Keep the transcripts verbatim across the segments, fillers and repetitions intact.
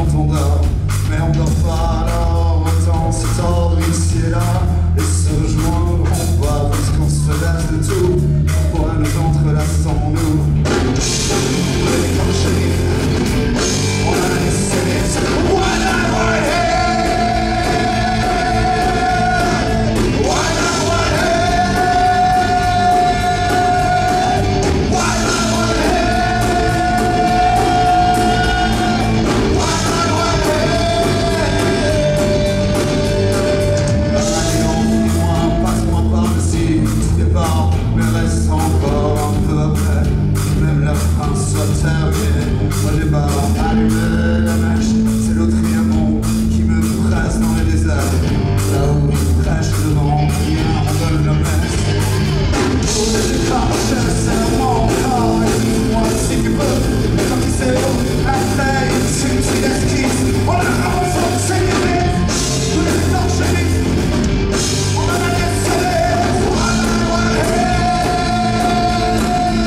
quand on dort, mais on dort pas, alors autant s'étendre ici et là, et se joindre, on va, puisqu'on se lâche de tout, pourquoi nous entrelaçons sans nous. Moi j'ai pas allumé la mèche, c'est l'autre triamant qui me trace dans les déserts, là où il prêche devant rien, on donne la messe. Oh, j'ai des pas, j'ai le serment, oh, dis-moi si tu peux, mais quand il s'est beau, après il tue, il esquisse, on a l'enfant de ses guillemets, tous les temps j'ai vite, on a la laissé. White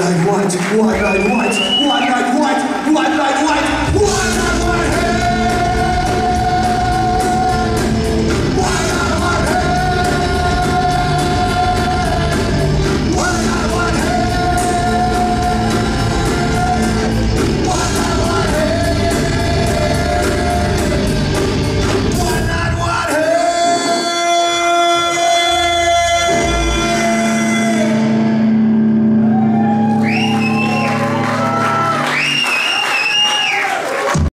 light, white, white light, white.